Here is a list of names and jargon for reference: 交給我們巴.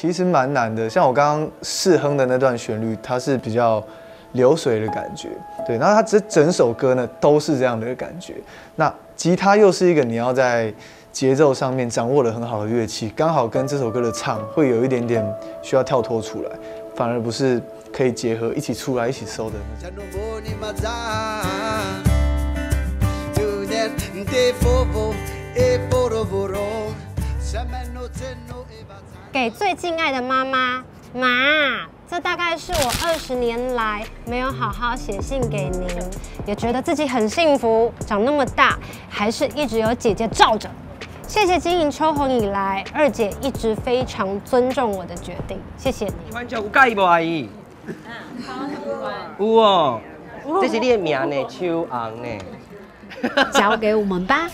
其实蛮难的。像我刚刚试哼的那段旋律，它是比较流水的感觉，对。然后它整首歌呢都是这样的感觉。那吉他又是一个你要在节奏上面掌握的很好的乐器，刚好跟这首歌的唱会有一点点需要跳脱出来，反而不是可以结合一起出来一起收的。 给最敬爱的妈妈，妈，这大概是我20年来没有好好写信给您，也觉得自己很幸福，长那么大还是一直有姐姐罩着。谢谢经营秋红以来，二姐一直非常尊重我的决定，谢谢你。完全有介意不阿姨？有哦，这是你的名呢，秋红呢。交给我们吧。